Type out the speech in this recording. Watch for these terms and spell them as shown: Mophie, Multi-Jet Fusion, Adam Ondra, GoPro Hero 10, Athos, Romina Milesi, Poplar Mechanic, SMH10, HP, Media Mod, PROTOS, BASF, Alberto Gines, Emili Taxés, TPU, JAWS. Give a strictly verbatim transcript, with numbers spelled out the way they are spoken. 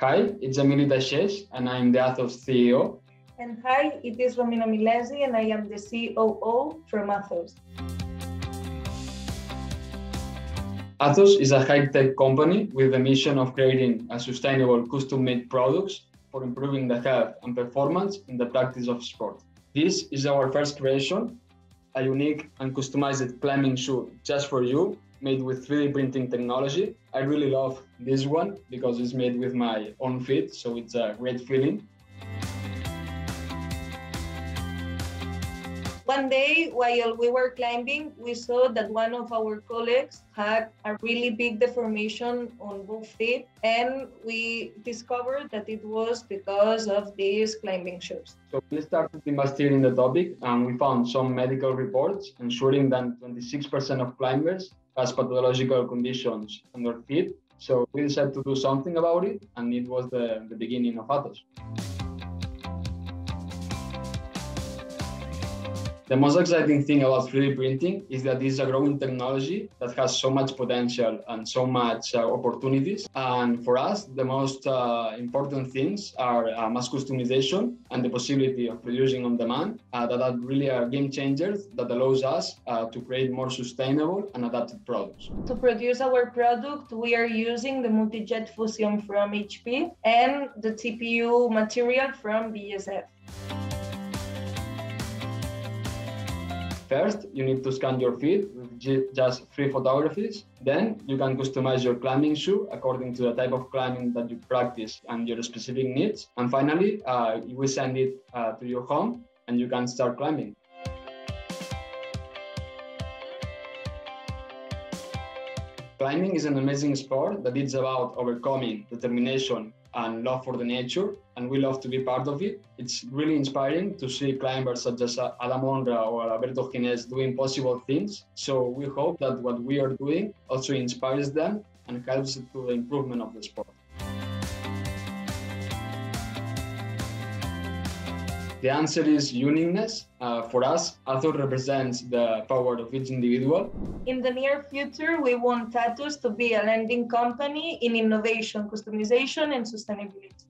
Hi, it's Emili Taxés, and I'm the Athos C E O. And hi, it is Romina Milesi, and I am the C O O from Athos. Athos is a high-tech company with the mission of creating a sustainable custom-made products for improving the health and performance in the practice of sport. This is our first creation, a unique and customized climbing shoe just for you, made with three D printing technology. I really love this one because it's made with my own feet, so it's a great feeling. One day, while we were climbing, we saw that one of our colleagues had a really big deformation on both feet, and we discovered that it was because of these climbing shoes. So we started investigating the topic, and we found some medical reports ensuring that twenty-six percent of climbers has pathological conditions on their feet. So we decided to do something about it, and it was the, the beginning of Athos. The most exciting thing about three D printing is that it's a growing technology that has so much potential and so much uh, opportunities. And for us, the most uh, important things are uh, mass customization and the possibility of producing on demand uh, that are really are game changers that allows us uh, to create more sustainable and adapted products. To produce our product, we are using the Multi-Jet Fusion from H P and the T P U material from B A S F. First, you need to scan your feet with just three photographies. Then you can customize your climbing shoe according to the type of climbing that you practice and your specific needs. And finally, uh, we send it uh, to your home and you can start climbing. Climbing is an amazing sport that is about overcoming determination and love for the nature, and we love to be part of it. It's really inspiring to see climbers such as Adam Ondra or Alberto Gines doing possible things. So we hope that what we are doing also inspires them and helps to the improvement of the sport. The answer is uniqueness. Uh, for us, Athos represents the power of each individual. In the near future, we want Athos to be a leading company in innovation, customization, and sustainability.